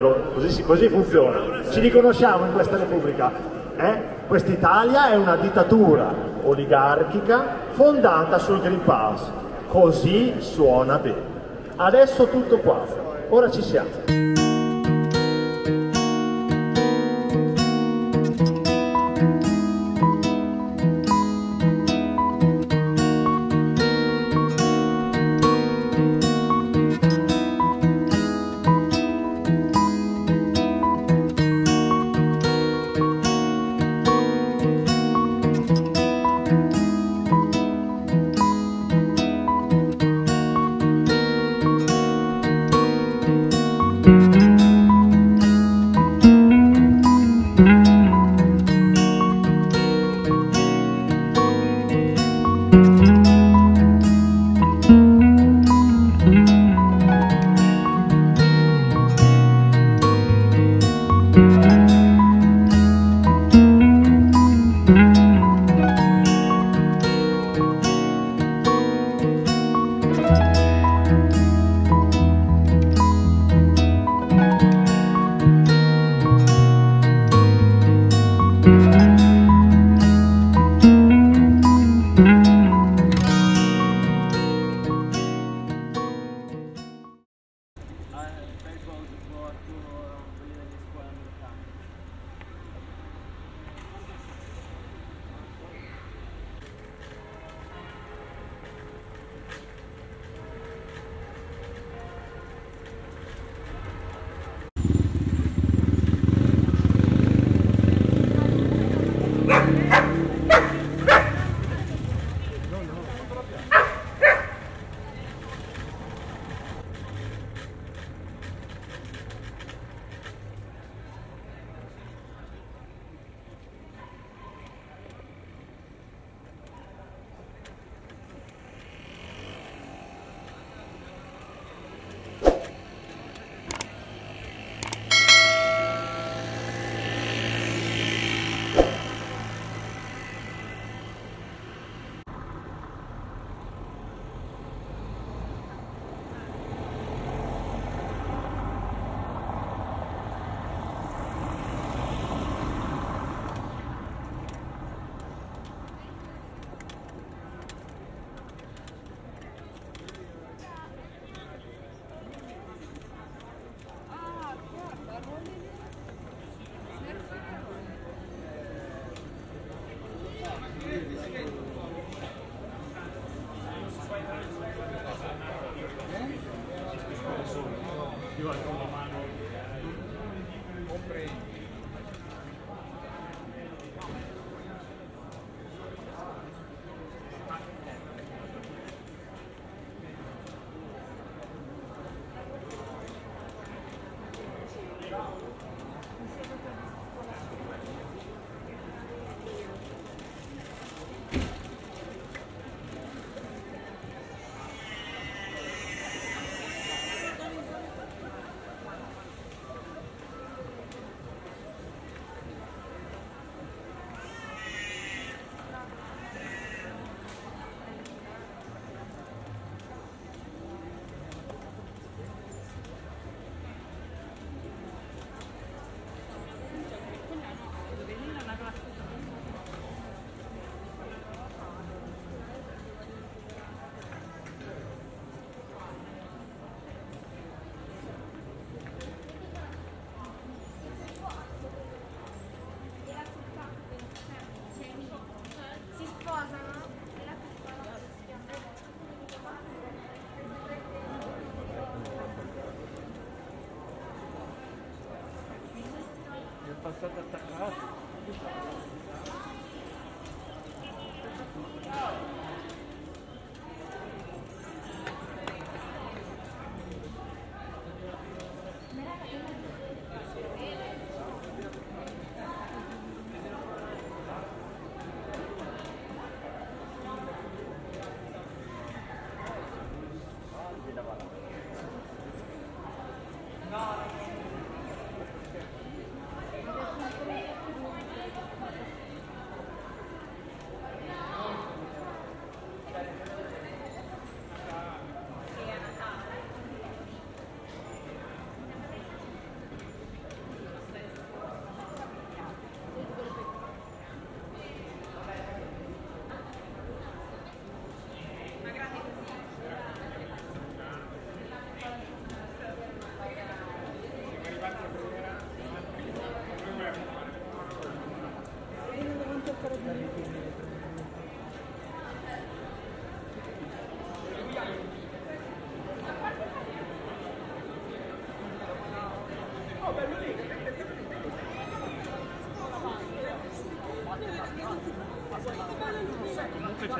Così funziona, ci riconosciamo in questa Repubblica, eh? Quest'Italia è una dittatura oligarchica fondata sul Green Pass, così suona bene. Adesso tutto qua, ora ci siamo. Passato attaccato. Comunque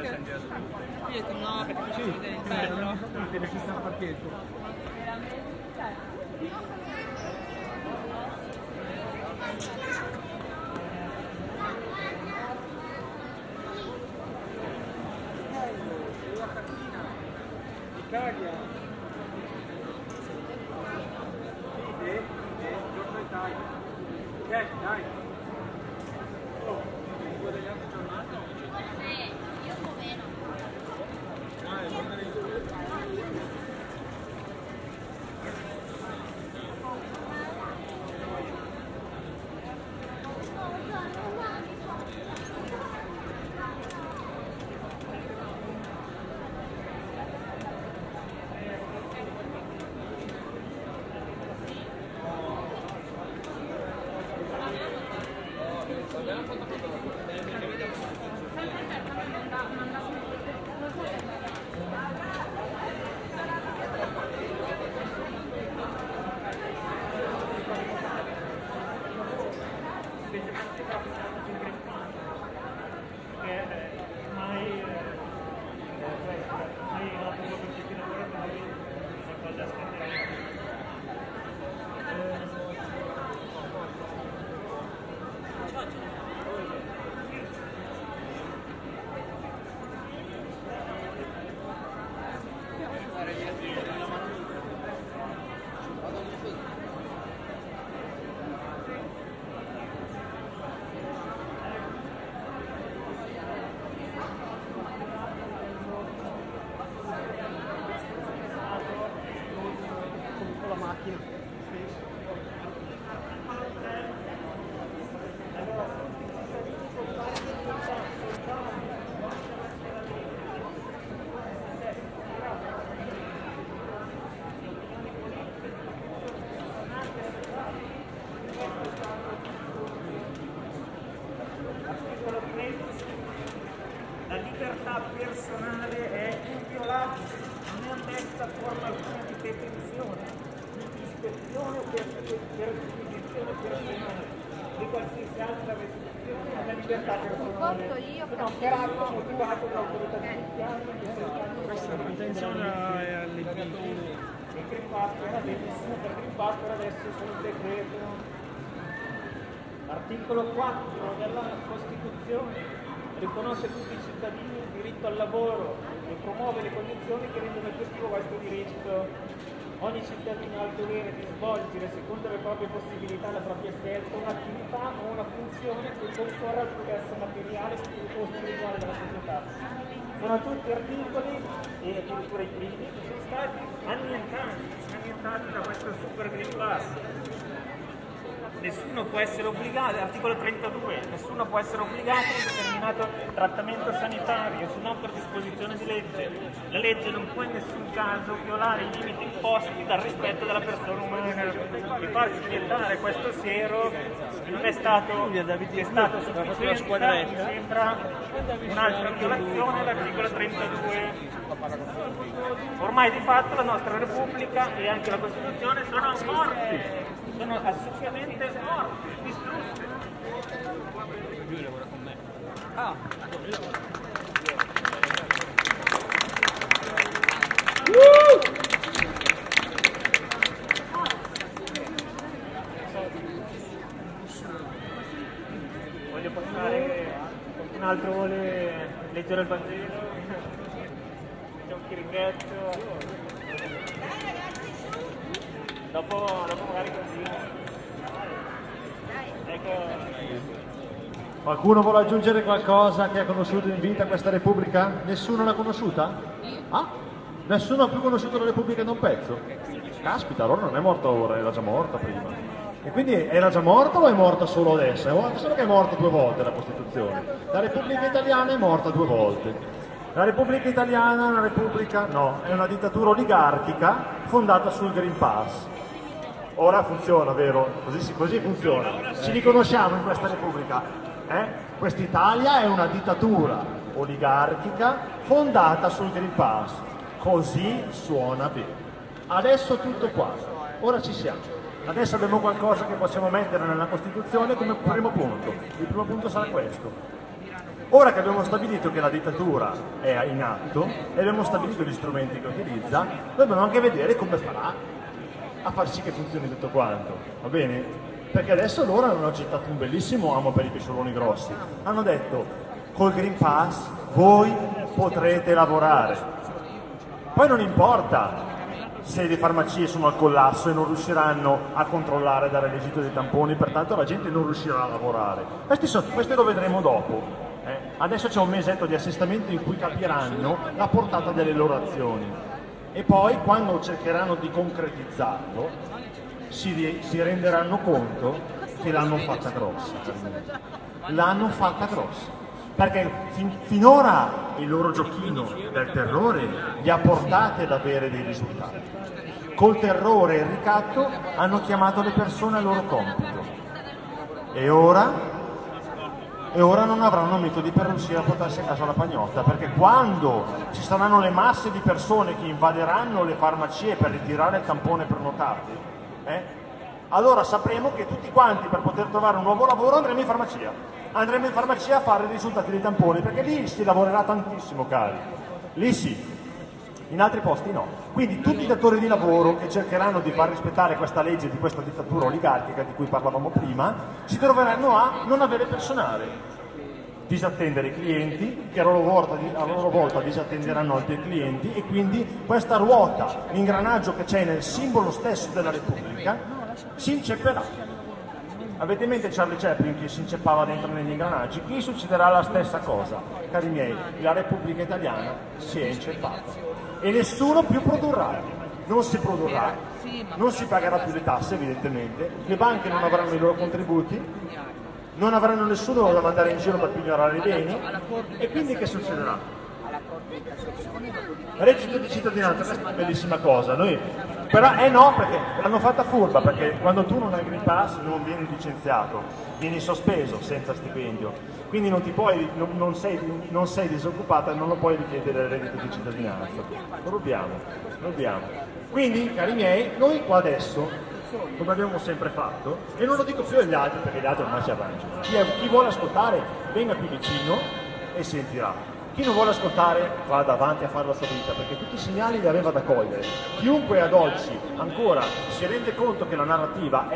c'è il biglietto, no, perché ci vede il bello. Perché ci sta il parcheggio. La cartina, Italia. Vede, giorno Italia. Dai. Oh, guadagnate giornata. Personale è inviolabile, non è ammessa forma alcuna di detenzione, di ispezione o persecuzione personale, di qualsiasi altra restrizione alla libertà personale, no, per atto motivato dall'autorità giudiziaria. Questa manutenzione è all'invito. Il Green Pass era detenzione per Green Pass, adesso sono decreto. L'articolo 4 della Costituzione riconosce a tutti i cittadini il diritto al lavoro e promuove le condizioni che rendono effettivo questo diritto. Ogni cittadino ha il dovere di svolgere, secondo le proprie possibilità, la propria scelta, un'attività o una funzione che concorra al progresso materiale o spirituale della società. Sono tutti articoli, e addirittura i primi, che sono stati annientati da questo Super Green Pass. Nessuno può essere obbligato, articolo 32, nessuno può essere obbligato a un determinato trattamento sanitario se non per disposizione di legge. La legge non può in nessun caso violare i limiti imposti dal rispetto della persona umana. E farsi diventare questo siero non è stato, sufficiente, mi sembra un'altra violazione dell'articolo 32. Ormai di fatto la nostra Repubblica e anche la Costituzione sono morti. Sono assolutamente morti, distrutte. Lui lavora con me. Ah, lui lavora con me. Voglio passare, qualcun altro vuole leggere il Vangelo? C'è un chiringuetto. Dopo magari così. Ecco. Qualcuno vuole aggiungere qualcosa che ha conosciuto in vita questa Repubblica? Nessuno l'ha conosciuta? Ah? Nessuno ha più conosciuto la Repubblica da un pezzo? Caspita, allora non è morta ora, era già morta prima. E quindi era già morta o è morta solo adesso? È solo che è morta due volte la Costituzione. La Repubblica Italiana è morta due volte. La Repubblica Italiana è una repubblica, no, è una dittatura oligarchica fondata sul Green Pass. Ora funziona, vero? Così funziona. Ci riconosciamo in questa Repubblica. Quest'Italia è una dittatura oligarchica fondata sul Green Pass, così suona bene. Adesso tutto qua, ora ci siamo. Adesso abbiamo qualcosa che possiamo mettere nella Costituzione come primo punto. Il primo punto sarà questo. Ora che abbiamo stabilito che la dittatura è in atto e abbiamo stabilito gli strumenti che utilizza, dobbiamo anche vedere come farà a far sì che funzioni tutto quanto, va bene? Perché adesso loro hanno gettato un bellissimo amo per i pescioloni grossi. Hanno detto, col Green Pass voi potrete lavorare. Poi non importa se le farmacie sono al collasso e non riusciranno a controllare e dare l'esito dei tamponi, pertanto la gente non riuscirà a lavorare. Questo lo vedremo dopo. Adesso c'è un mesetto di assestamento in cui capiranno la portata delle loro azioni e poi quando cercheranno di concretizzarlo si renderanno conto che l'hanno fatta grossa. L'hanno fatta grossa perché finora il loro giochino del terrore li ha portati ad avere dei risultati. Col terrore e il ricatto hanno chiamato le persone al loro compito e ora non avranno metodi per riuscire a portarsi a casa la pagnotta, perché quando ci saranno le masse di persone che invaderanno le farmacie per ritirare il tampone prenotato, allora sapremo che tutti quanti per poter trovare un nuovo lavoro andremo in farmacia. Andremo in farmacia a fare i risultati dei tamponi, perché lì si lavorerà tantissimo, cari. Lì sì, in altri posti no. Quindi tutti i datori di lavoro che cercheranno di far rispettare questa legge di questa dittatura oligarchica di cui parlavamo prima si troveranno a non avere personale, disattendere i clienti che a loro volta disattenderanno altri clienti e quindi questa ruota, l'ingranaggio che c'è nel simbolo stesso della Repubblica si incepperà. Avete in mente Charlie Chaplin che si inceppava dentro negli ingranaggi? Qui succederà la stessa cosa, cari miei, la Repubblica Italiana si è inceppata e nessuno più produrrà, non si pagherà più le tasse evidentemente, le banche non avranno i loro contributi, non avranno nessuno da mandare in giro per pignorare i beni e quindi che succederà? Reddito di cittadinanza, questa è una bellissima cosa, però no, perché l'hanno fatta furba, perché quando tu non hai Green Pass non vieni licenziato, vieni sospeso senza stipendio, quindi non sei disoccupata e non lo puoi richiedere il reddito di cittadinanza. Rubiamo. Quindi, cari miei, noi qua adesso, come abbiamo sempre fatto, e non lo dico più agli altri perché gli altri ormai si arrangiano, chi vuole ascoltare venga qui vicino e sentirà. Chi non vuole ascoltare vada avanti a fare la sua vita, perché tutti i segnali li aveva da cogliere. Chiunque ad oggi ancora si rende conto che la narrativa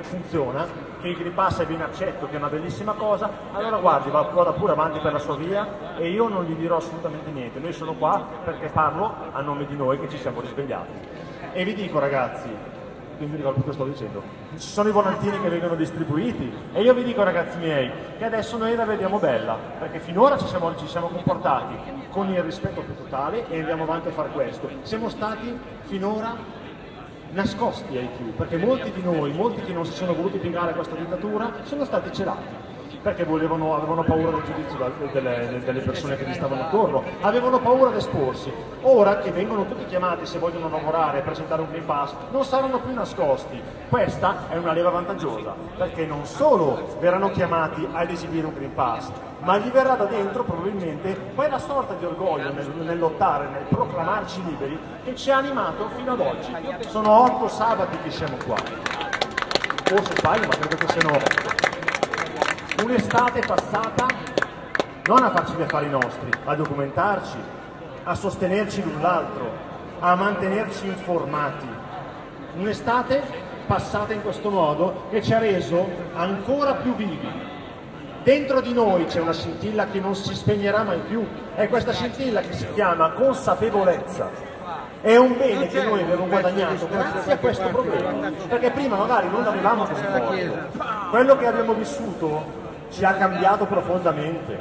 funziona, che il Green Pass è ben accetto, che è una bellissima cosa, allora guardi, vada pure avanti per la sua via e io non gli dirò assolutamente niente. Noi sono qua perché parlo a nome di noi che ci siamo risvegliati. E vi dico ragazzi, non mi ricordo cosa sto dicendo, ci sono i volantini che vengono distribuiti e io vi dico ragazzi miei che adesso noi la vediamo bella, perché finora ci siamo comportati con il rispetto più totale e andiamo avanti a fare questo. Siamo stati finora nascosti ai più, perché molti di noi, molti che non si sono voluti piegare a questa dittatura sono stati celati perché avevano paura del giudizio delle persone che gli stavano attorno, avevano paura di esporsi. Ora che vengono tutti chiamati se vogliono lavorare e presentare un Green Pass, non saranno più nascosti. Questa è una leva vantaggiosa, perché non solo verranno chiamati ad esibire un Green Pass, ma gli verrà da dentro probabilmente quella sorta di orgoglio nel lottare, nel proclamarci liberi, che ci ha animato fino ad oggi. Sono 8 sabati che siamo qua. Forse sbaglio, ma credo che siano... Un'estate passata non a farci gli affari nostri, a documentarci, a sostenerci l'un l'altro, a mantenerci informati. Un'estate passata in questo modo che ci ha reso ancora più vivi. Dentro di noi c'è una scintilla che non si spegnerà mai più. È questa scintilla che si chiama consapevolezza. È un bene che noi abbiamo guadagnato grazie a questo problema, perché prima magari non avevamo così forte. Quello che abbiamo vissuto ci ha cambiato profondamente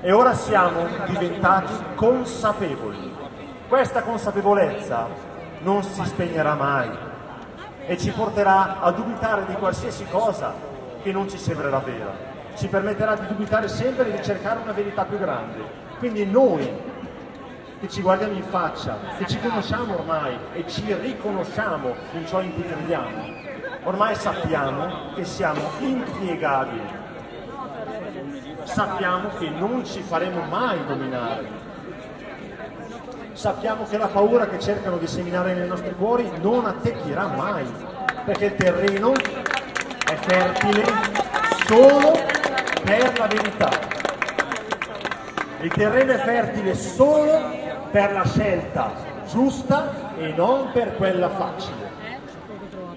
e ora siamo diventati consapevoli. Questa consapevolezza non si spegnerà mai e ci porterà a dubitare di qualsiasi cosa che non ci sembrerà vera. Ci permetterà di dubitare sempre e di cercare una verità più grande. Quindi noi che ci guardiamo in faccia, che ci conosciamo ormai e ci riconosciamo in ciò in cui crediamo, ormai sappiamo che siamo impiegabili. sappiamo che non ci faremo mai dominare. Sappiamo che la paura che cercano di seminare nei nostri cuori non attecchirà mai, perché il terreno è fertile solo per la verità. Il terreno è fertile solo per la scelta giusta e non per quella facile.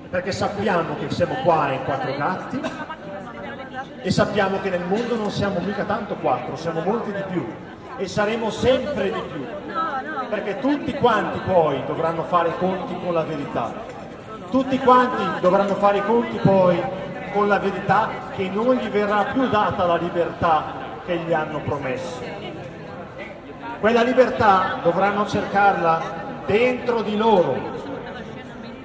Perché sappiamo che siamo qua in quattro gatti e sappiamo che nel mondo non siamo mica tanto quattro, siamo molti di più e saremo sempre di più. Perché tutti quanti poi dovranno fare i conti con la verità, tutti quanti dovranno fare i conti poi con la verità che non gli verrà più data la libertà che gli hanno promesso. Quella libertà dovranno cercarla dentro di loro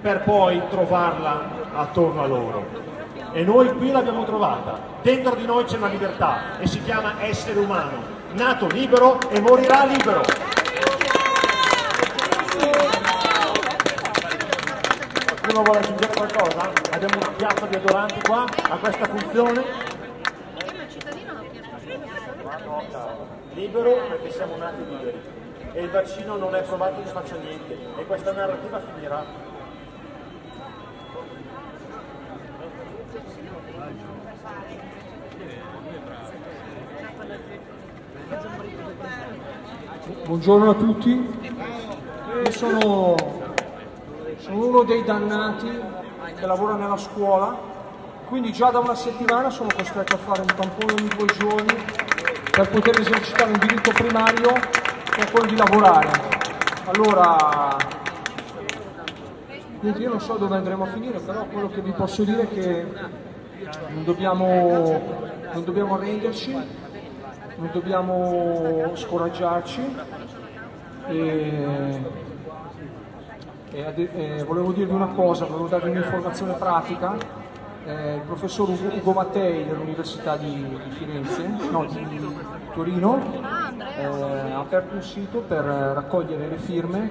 per poi trovarla attorno a loro. E noi qui l'abbiamo trovata, dentro di noi c'è una libertà e si chiama essere umano, nato libero e morirà libero. Uno vuole aggiungere qualcosa? Abbiamo una piazza di adoranti qua, a questa funzione. Libero perché siamo nati liberi e il vaccino non è provato, non faccia niente e questa narrativa finirà. Buongiorno a tutti, io sono uno dei dannati che lavora nella scuola, quindi già da una settimana sono costretto a fare un tampone ogni 2 giorni per poter esercitare un diritto primario che è quello di lavorare. Allora, io non so dove andremo a finire, però quello che vi posso dire è che non dobbiamo arrenderci, non dobbiamo scoraggiarci. E volevo dirvi una cosa, volevo darvi un'informazione pratica. Il professor Ugo Mattei dell'Università di Firenze, no, di Torino, ha aperto un sito per raccogliere le firme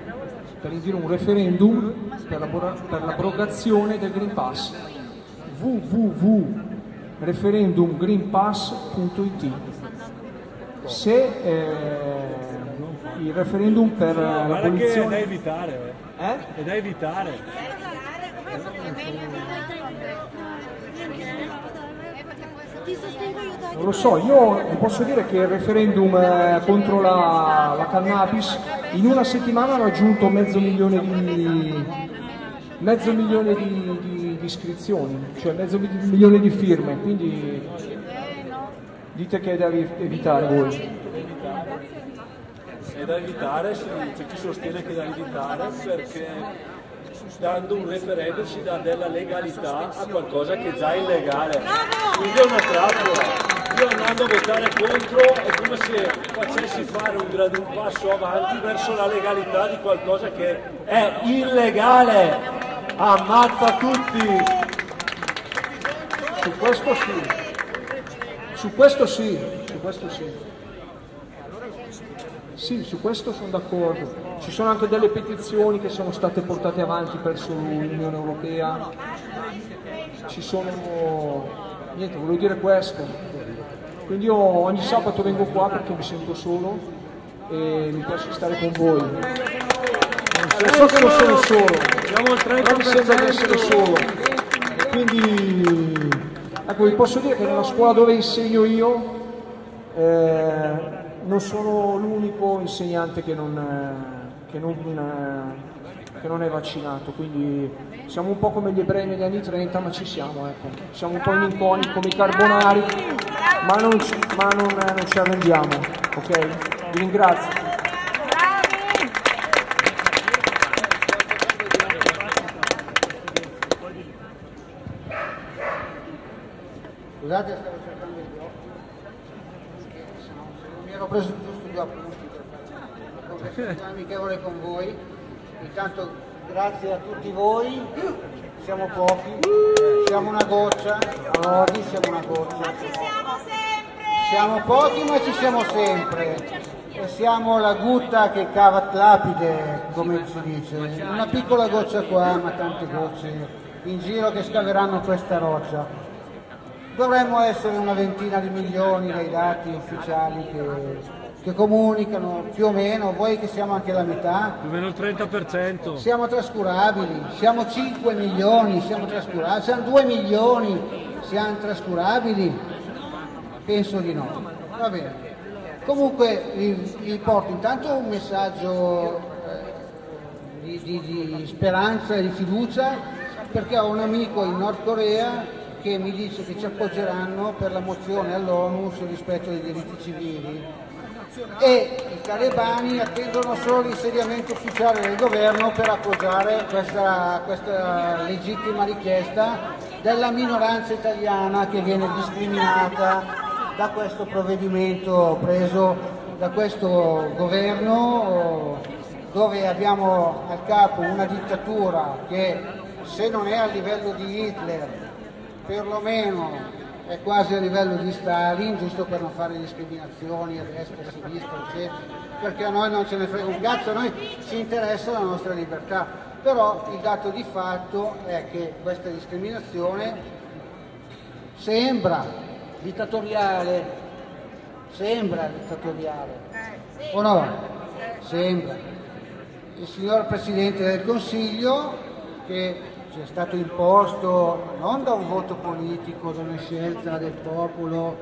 per indire un referendum per l'abrogazione del Green Pass. www.referendumgreenpass.it. Se il referendum per l'abolizione... Guarda che è da evitare, eh? È da evitare. Non lo so, io vi posso dire che il referendum contro la cannabis in una settimana ha raggiunto mezzo milione di iscrizioni, cioè mezzo milione di firme, quindi dite che è da evitare voi. È da evitare, c'è chi sostiene che è da evitare perché dando un referendum si dà della legalità a qualcosa che è già illegale, quindi è una trappola. Io andando a votare contro è come se facessi fare un passo avanti verso la legalità di qualcosa che è illegale. Ammazza tutti! Su questo sì, su questo sì, su questo sì. Sì, su questo sono d'accordo. Ci sono anche delle petizioni che sono state portate avanti presso l'Unione Europea. Ci sono... niente, volevo dire questo. Quindi io ogni sabato vengo qua perché mi sento solo e mi piace stare con voi. Non so che non sono solo, però mi sembra di essere solo. E quindi... ecco, vi posso dire che nella scuola dove insegno io... non sono l'unico insegnante che non è vaccinato, quindi siamo un po' come gli ebrei negli anni 30, ma ci siamo, ecco. Siamo un po' in inconi come i carbonari, ma non ci arrendiamo, ok? Vi ringrazio. Scusate. Ho preso giusto 2 appunti per una conversazione amichevole con voi. Intanto grazie a tutti voi, siamo pochi, siamo una goccia, oggi siamo una goccia. Ma ci siamo sempre! Siamo pochi ma ci siamo sempre. E siamo la gutta che cava lapide, come si dice. Una piccola goccia qua ma tante gocce in giro che scaveranno questa roccia. Dovremmo essere una ventina di milioni nei dati ufficiali che comunicano più o meno, voi che siamo anche la metà. Più o meno il 30%. Siamo trascurabili, siamo 5 milioni, siamo trascurabili, siamo 2 milioni, siamo trascurabili? Penso di no. Va bene. Comunque vi porto intanto un messaggio di speranza e di fiducia, perché ho un amico in Nord Corea che mi dice che ci appoggeranno per la mozione all'ONU sul rispetto dei diritti civili, e i talebani attendono solo l'insediamento ufficiale del governo per appoggiare questa legittima richiesta della minoranza italiana che viene discriminata da questo provvedimento preso da questo governo, dove abbiamo al capo una dittatura che, se non è a livello di Hitler, perlomeno è quasi a livello di Stalin, giusto per non fare discriminazioni a destra, a sinistra, eccetera, perché a noi non ce ne frega un cazzo, a noi ci interessa la nostra libertà. Però il dato di fatto è che questa discriminazione sembra dittatoriale, o no? Sembra. Il signor Presidente del Consiglio, che ci è stato imposto non da un voto politico, da una scelta del popolo,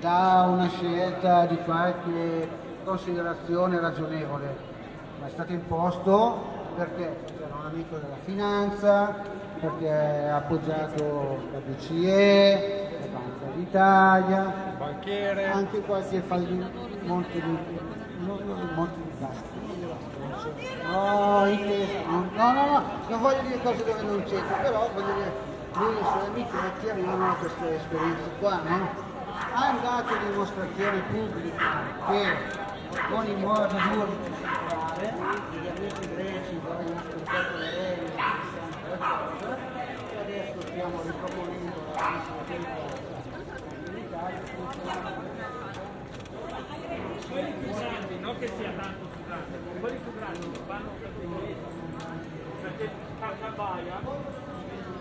da una scelta di qualche considerazione ragionevole, ma è stato imposto perché era un amico della finanza, perché ha appoggiato la BCE, la Banca d'Italia, anche qualche monte di basta. No, non voglio dire cose dove non c'entra, però voglio dire, noi e i suoi amichetti avevano queste esperienze qua, no? Ha dato dimostrazione pubblica che con i modi duri di fare, gli amici greci vogliono ascoltare le regole, e adesso stiamo riproponendo la nostra dell'Italia. Non che sia tanto più grande, quelli più grandi vanno per perché caccabaia,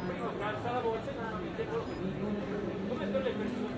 prima calza la voce, non mi devo come per le persone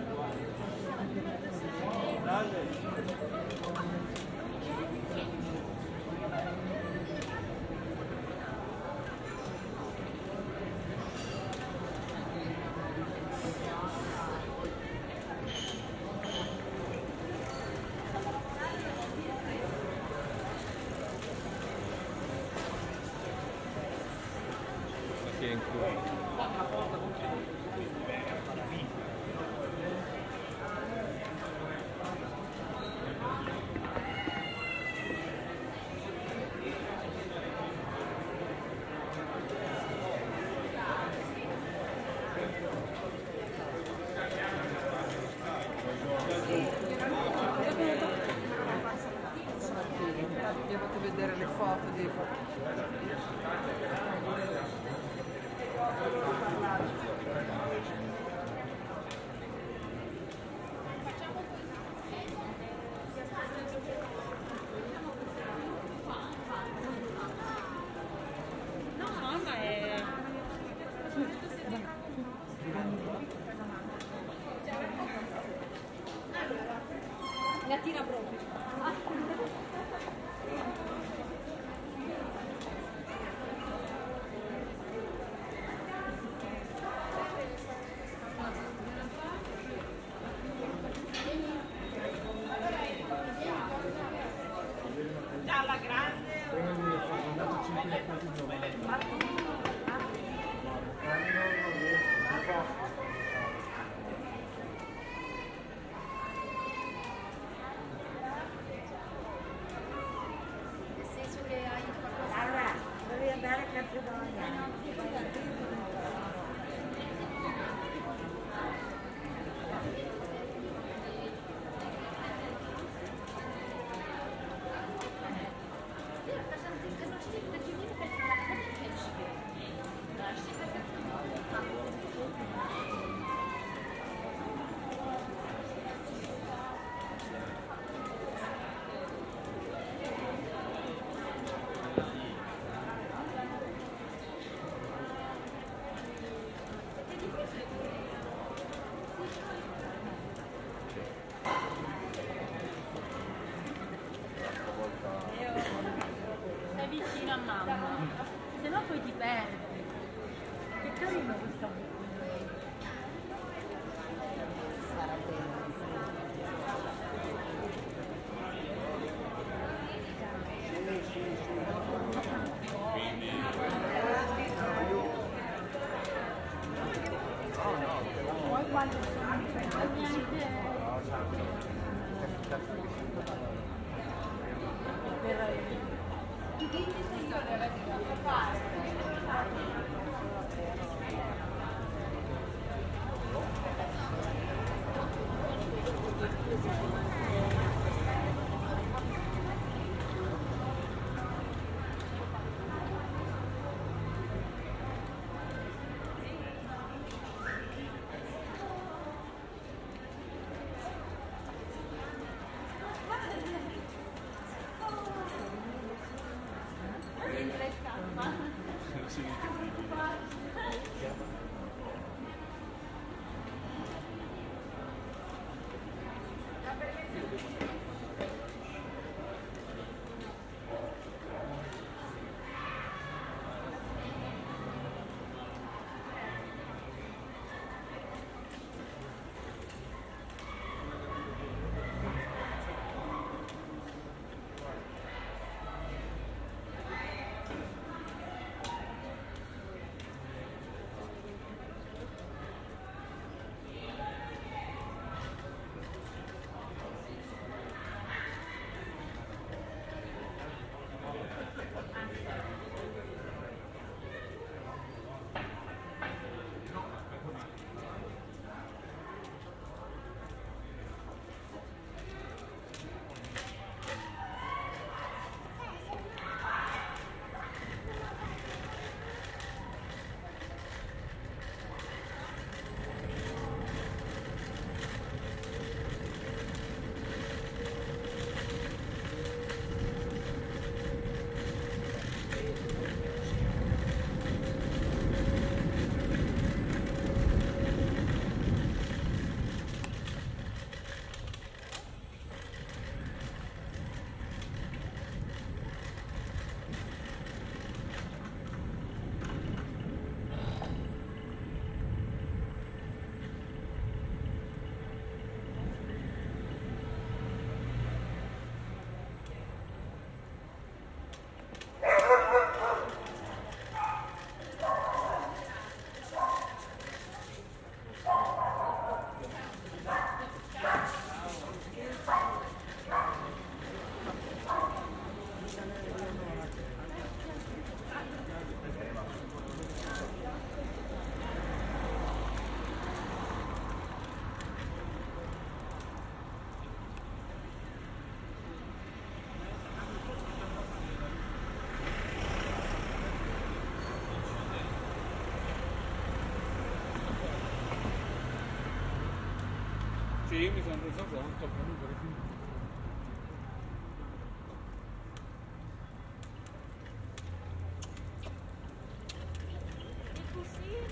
Sì, mi sono reso conto, comunque.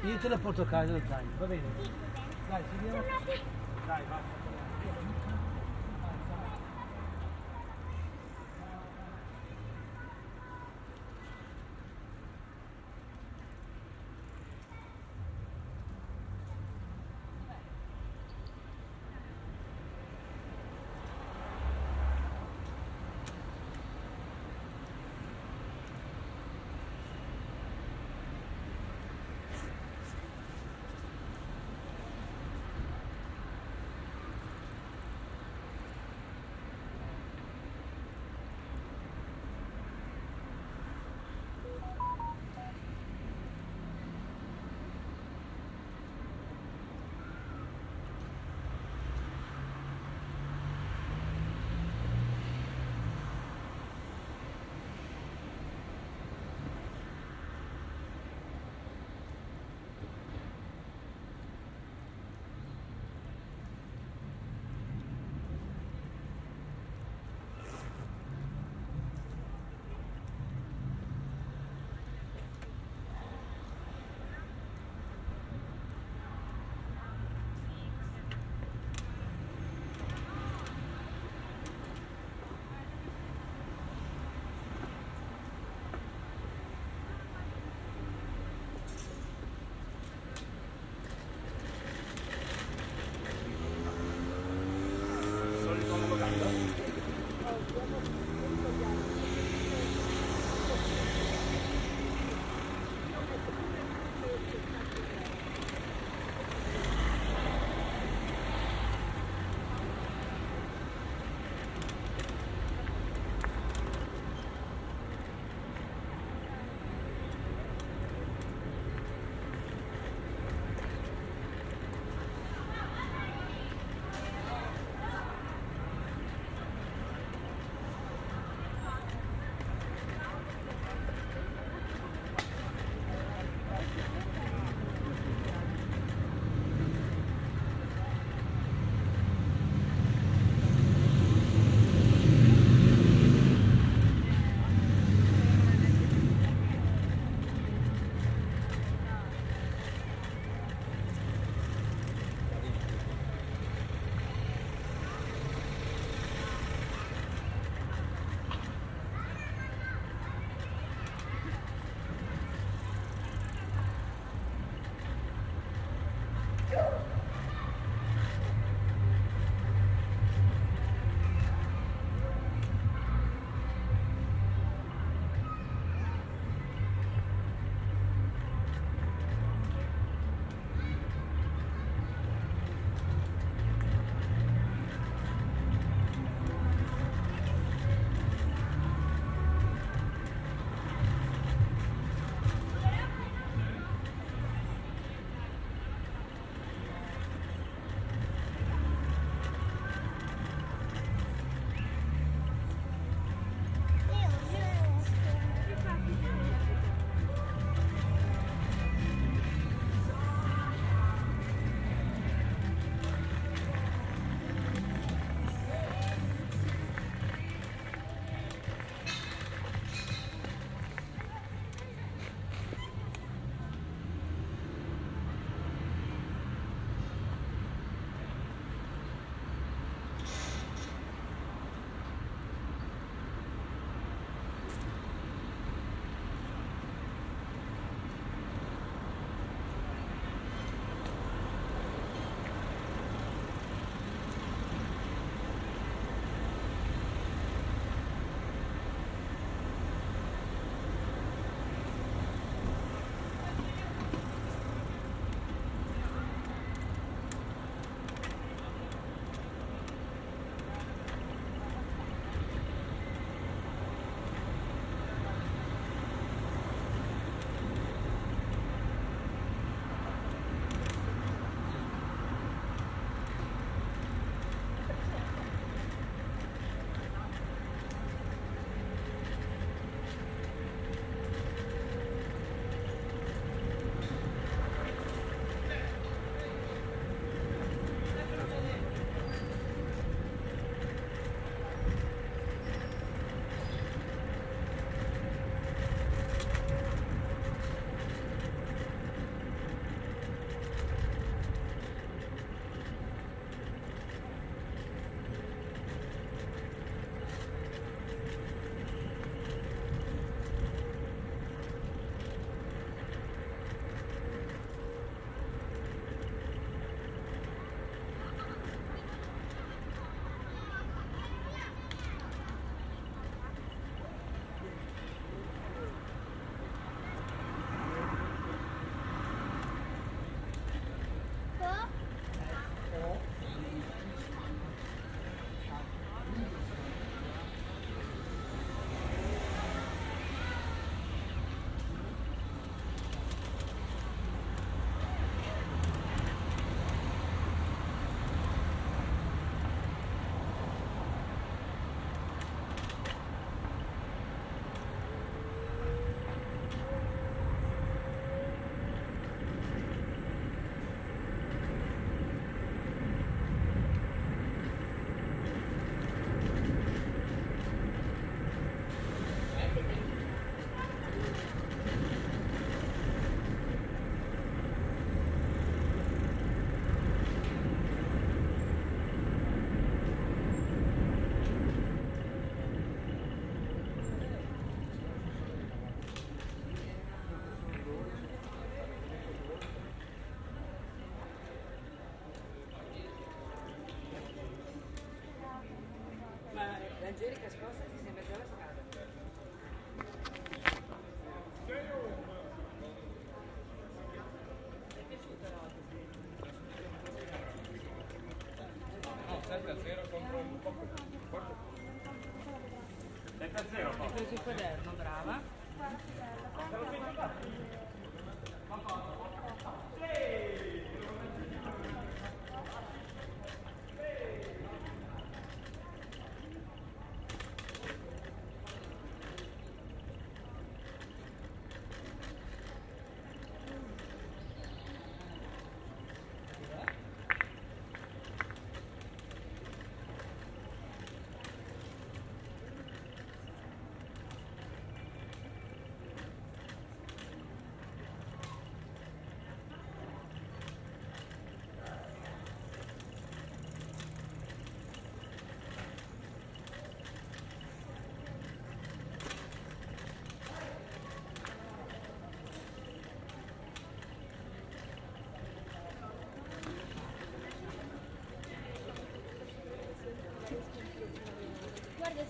Io te la porto a casa, dai, va bene? Dai, ci vediamo. Dai, va. Angelica, spostati, sembra già la strada. Ti è piaciuta la volta? No, 7-0 contro un po'. 7-0. Hai preso il quaderno, brava.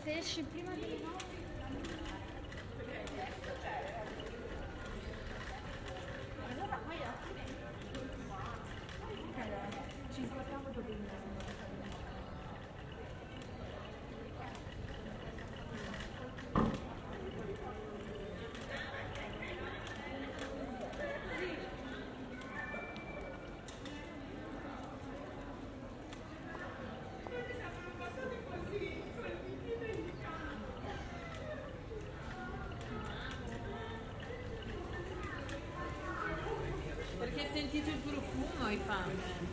Se esci prima di noi. Allora poi ci incontriamo dopo il sentite il profumo ai fan.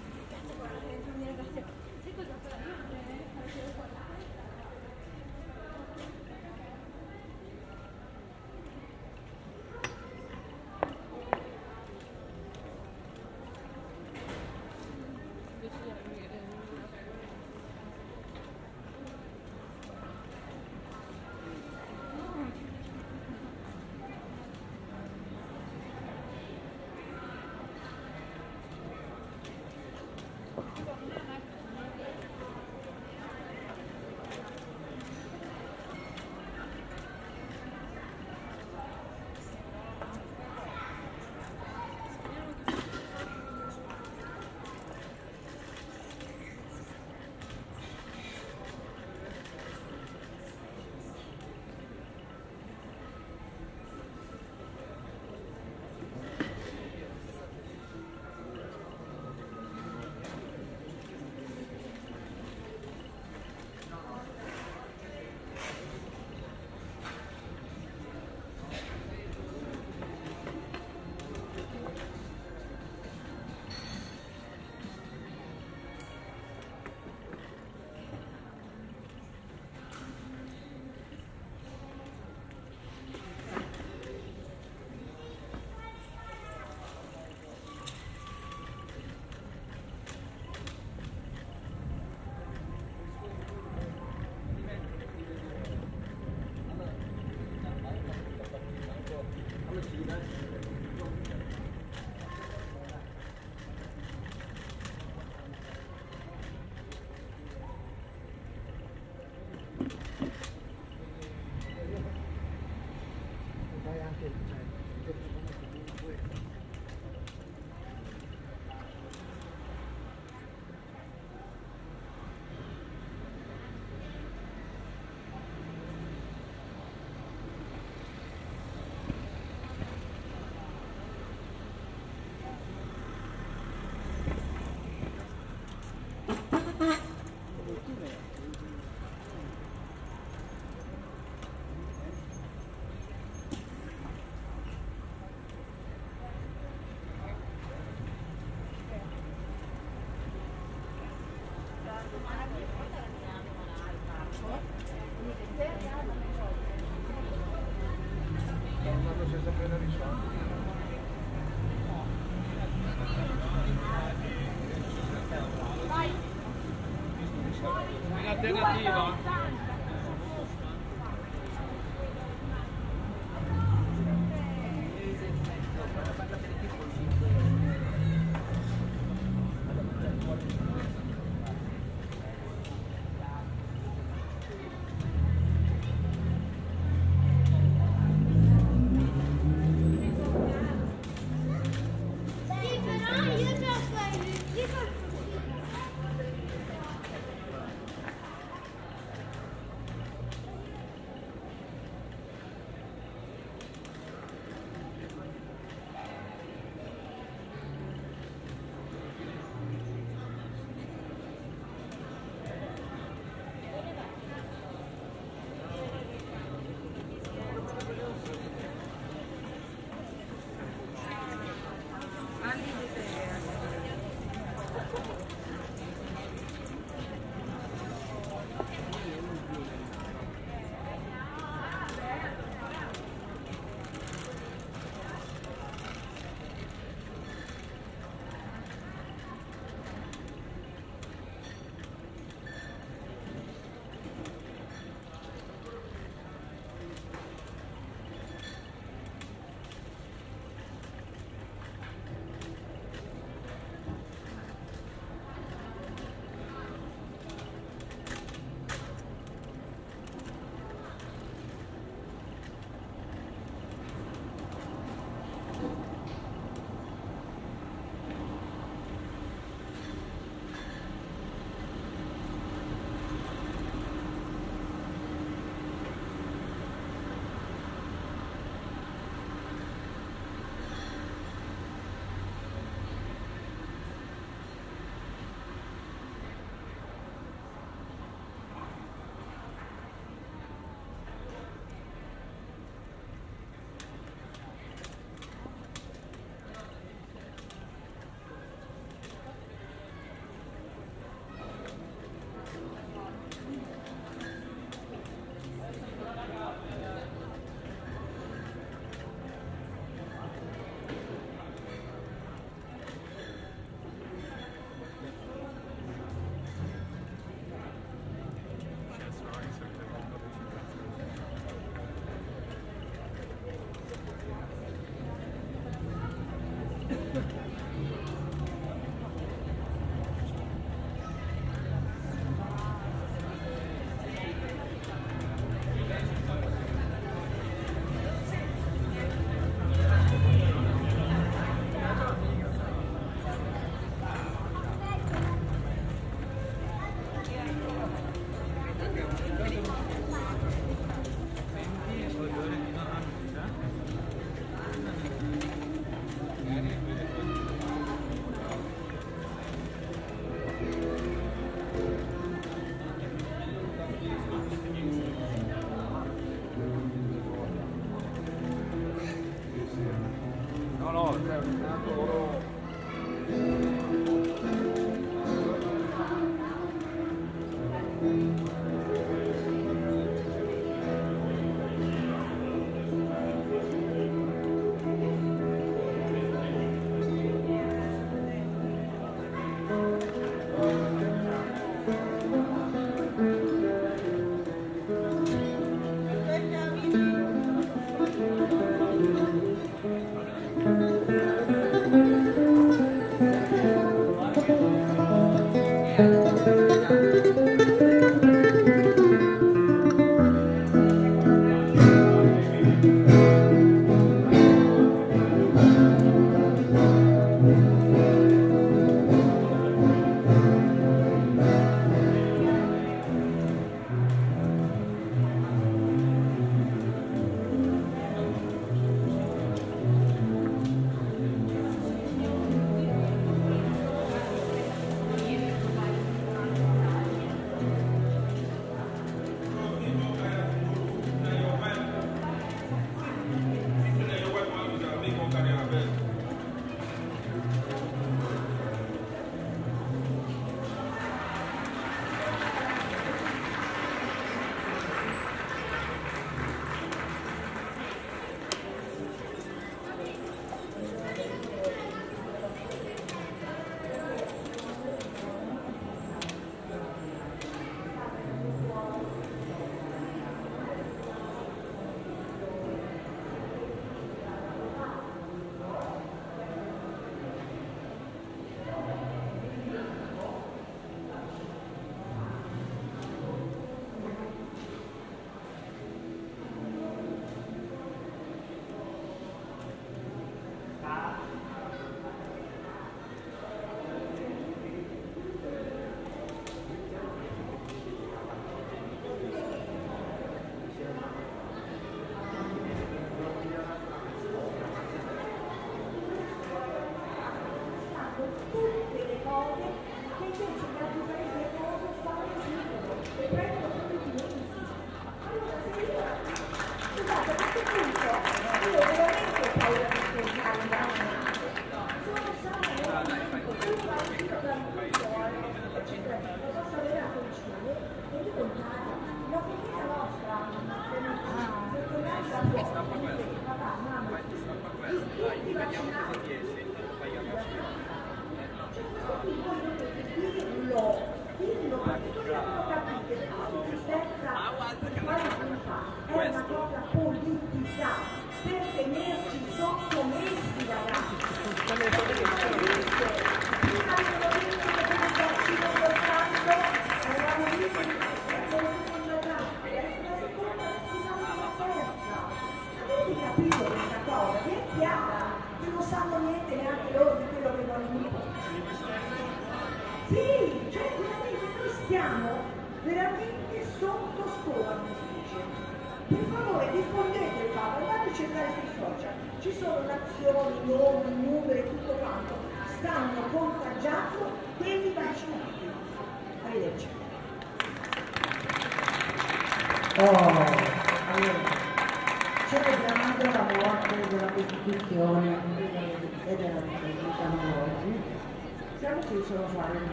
Alternativa.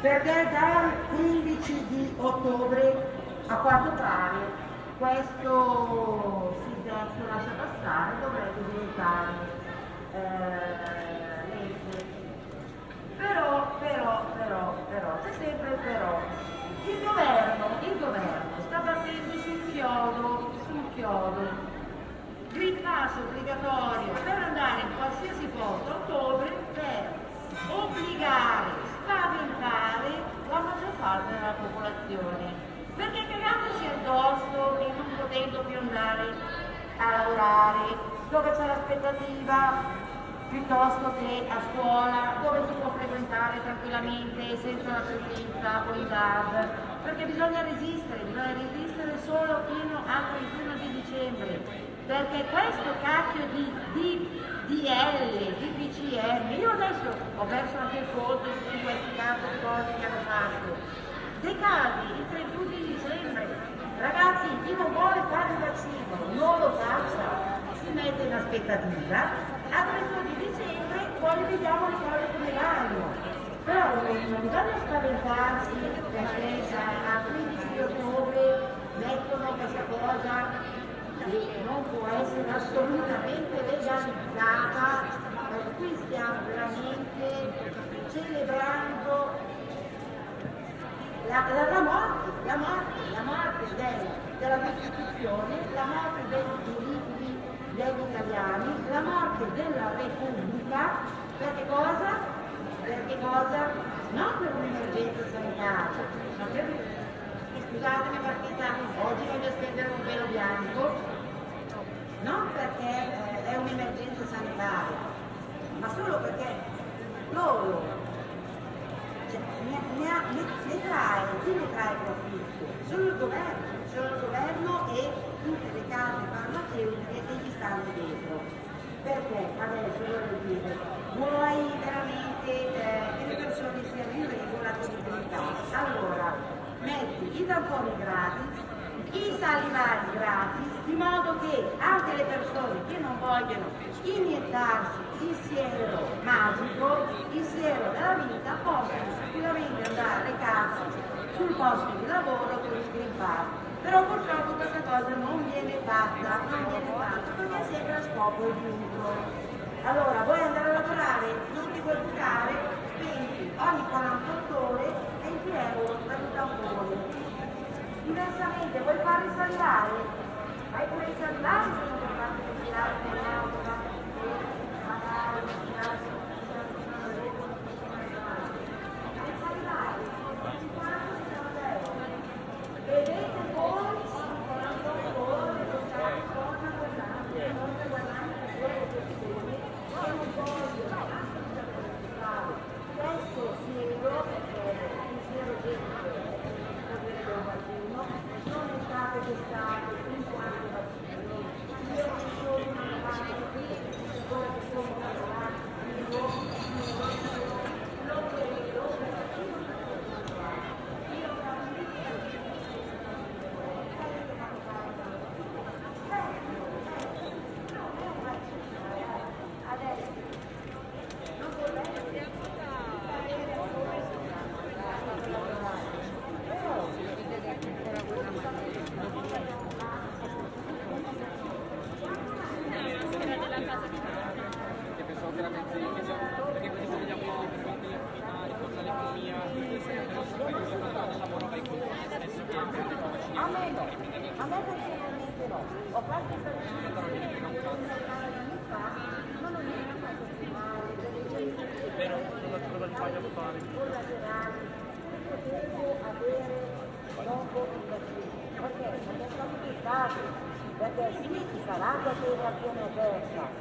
perché cagandosi addosso e non potendo più andare a lavorare dove c'è l'aspettativa, piuttosto che a scuola, dove si può frequentare tranquillamente senza la presenza o i DAD, perché bisogna resistere solo fino al 31 di dicembre, perché questo cacchio di DL, di DPCM, io adesso ho perso anche il conto di questi cazzo di cose che hanno fatto, decadi il 31 di dicembre, ragazzi, chi non vuole fare il vaccino non lo faccia, si mette in aspettativa, al 31 di dicembre poi vediamo le cose come vanno, però non bisogna spaventarsi perché al 15 di ottobre mettono questa cosa che non può essere assolutamente legalizzata, perché qui stiamo veramente celebrando la morte della Costituzione, la morte dei diritti degli italiani, la morte della Repubblica, perché cosa? Non per un'emergenza sanitaria, ma per, scusatemi partita, oggi voglio spendere un velo bianco, non perché è un'emergenza sanitaria, ma solo perché loro ne trae profitto, solo il governo e tutte le case farmaceutiche che gli stanno dietro. Perché adesso voglio dire, vuoi veramente che le persone siano in regola con l'immunità? Allora, metti i tamponi gratis, i salivari gratis, di modo che anche le persone che non vogliono iniettarsi il siero magico, il siero della vita, possono sicuramente andare a casa sul posto di lavoro con il Green Pass. Però purtroppo questa cosa non viene fatta perché è sempre a scopo di lucro. Allora, vuoi andare a lavorare, non ti puoi bucare, spendi ogni 48 ore 20 euro per un tampone. Diversamente, vuoi fare il salvare? Hai pure il salvare, se non puoi farti ritirare con l'auto, magari ritirarsi. Grazie.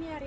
mia Arianna.